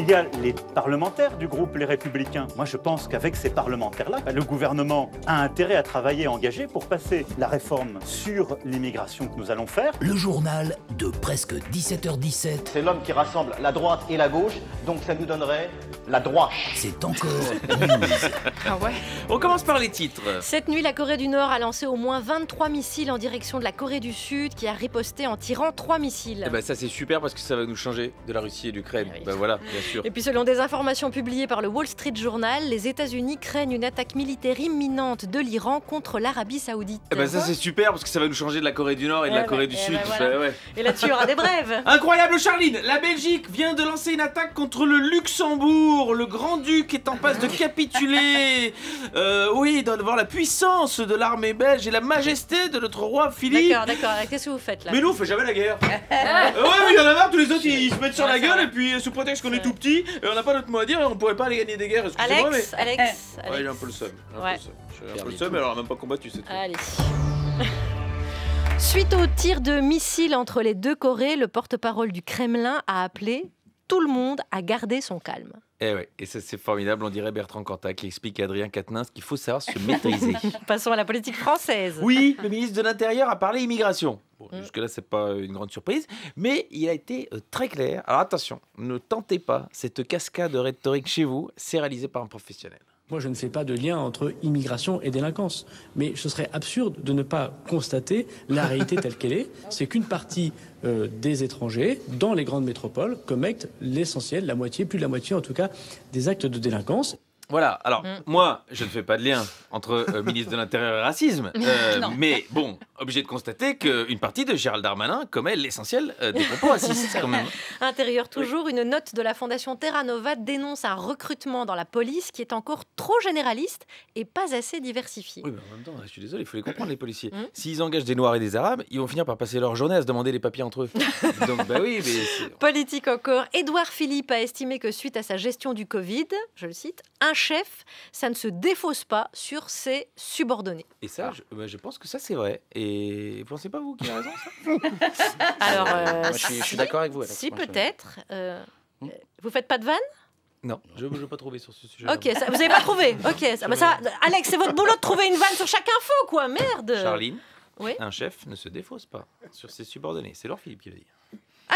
il y a les parlementaires du groupe Les Républicains. Moi, je pense qu'avec ces parlementaires-là, le gouvernement a intérêt à travailler et engager pour passer la réforme sur l'immigration que nous allons faire. Le journal de presque 17h17. C'est l'homme qui rassemble la droite et la gauche, donc ça nous donnerait la droite. C'est encore ah ouais. On commence par les titres. Cette nuit, la Corée du Nord a lancé au moins 23 missiles en direction de la Corée du Sud, qui a riposté en tirant 3 missiles. Eh ben ça, c'est super parce que ça va nous changer de la Russie et de l'Ukraine. Oui. Ben voilà, bien sûr. Et puis, selon des informations publiées par le Wall Street Journal, les États-Unis craignent une attaque militaire imminente de l'Iran contre l'Arabie Saoudite. Eh ben ça, c'est super parce que ça va nous changer de la Corée du Nord et de la Corée du Sud. Ben voilà. Ouais. Et là, tu auras des brèves. Incroyable, Charline. La Belgique vient de lancer une attaque contre le Luxembourg. Le Grand-Duc est en passe de capituler. Oui, devant la puissance de l'armée belge et la majesté de notre roi Philippe. D'accord, qu'est-ce que vous faites là? Mais nous, on fait jamais la guerre. Ouais, mais il y en a marre, tous les autres ils se mettent sur la gueule et puis sous prétexte qu'on est tout petit, on n'a pas d'autre mot à dire et on pourrait pas aller gagner des guerres. Alex, mais... Alex. Ouais, j'ai un peu le seum. J'ai un peu le seum, mais alors même pas combattu, c'est tout. Allez. Suite au tir de missiles entre les deux Corées, le porte-parole du Kremlin a appelé tout le monde à garder son calme. Eh ouais, et ça c'est formidable, on dirait Bertrand Cantac qui explique à Adrien Quatennels qu'il faut savoir se maîtriser. Passons à la politique française. Oui, le ministre de l'Intérieur a parlé immigration. Bon, jusque-là, c'est pas une grande surprise, mais il a été très clair. Alors attention, ne tentez pas cette cascade de rhétorique chez vous, c'est réalisé par un professionnel. Moi, je ne fais pas de lien entre immigration et délinquance, mais ce serait absurde de ne pas constater la réalité telle qu'elle est. C'est qu'une partie des étrangers, dans les grandes métropoles, commettent l'essentiel, la moitié, plus de la moitié en tout cas, des actes de délinquance. Voilà, alors moi, je ne fais pas de lien entre ministre de l'Intérieur et racisme, mais bon, obligé de constater qu'une partie de Gérald Darmanin commet l'essentiel des propos racistes quand même. Intérieur toujours, une note de la fondation Terra Nova dénonce un recrutement dans la police qui est encore trop généraliste et pas assez diversifié. Oui, mais en même temps, je suis désolé, il faut les comprendre les policiers. S'ils engagent des Noirs et des Arabes, ils vont finir par passer leur journée à se demander les papiers entre eux. Donc, bah oui, mais... Politique encore, Edouard Philippe a estimé que suite à sa gestion du Covid, je le cite, un chef, ça ne se défausse pas sur ses subordonnés. Et ça, je pense que ça, c'est vrai. Et vous pensez pas, vous, qui a raison, ça? Alors, moi, je suis d'accord avec vous. Alex. Si, peut-être. Vous faites pas de vanne? Non, je ne veux pas trouver sur ce sujet. Ok, ça, vous n'avez pas trouvé? Ok, ça, Alex, c'est votre boulot de trouver une vanne sur chaque info, quoi, merde. Charline, oui, un chef ne se défausse pas sur ses subordonnés. C'est leur Philippe qui le dit.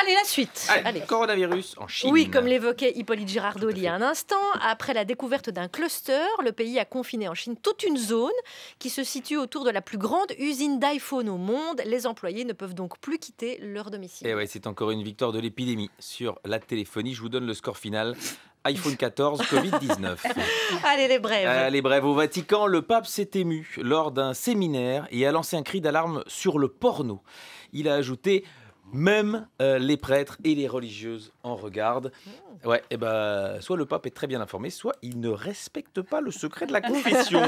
Allez, la suite. Allez. Coronavirus en Chine. Oui, comme l'évoquait Hippolyte Girardot il y a un instant, après la découverte d'un cluster, le pays a confiné en Chine toute une zone qui se situe autour de la plus grande usine d'iPhone au monde. Les employés ne peuvent donc plus quitter leur domicile. Et ouais, c'est encore une victoire de l'épidémie sur la téléphonie. Je vous donne le score final. iPhone 14, Covid 19. Allez, les brèves. Les brèves. Au Vatican, le pape s'est ému lors d'un séminaire et a lancé un cri d'alarme sur le porno. Il a ajouté... Même les prêtres et les religieuses en regardent. Ouais, et ben, soit le pape est très bien informé, soit il ne respecte pas le secret de la confession.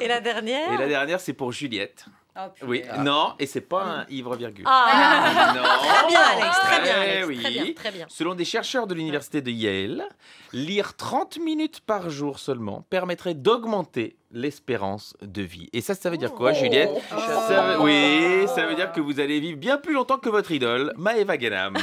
Et la dernière? Et la dernière, c'est pour Juliette. Oh, oui, non, et c'est pas un ivre-virgule. Ah. Non. Très bien, Alex, très bien, Alex. Oui. Très bien, très bien. Selon des chercheurs de l'université de Yale, lire 30 minutes par jour seulement permettrait d'augmenter l'espérance de vie. Et ça, ça veut dire quoi, Juliette? Oui, ça veut dire que vous allez vivre bien plus longtemps que votre idole, Maëva Ghenam.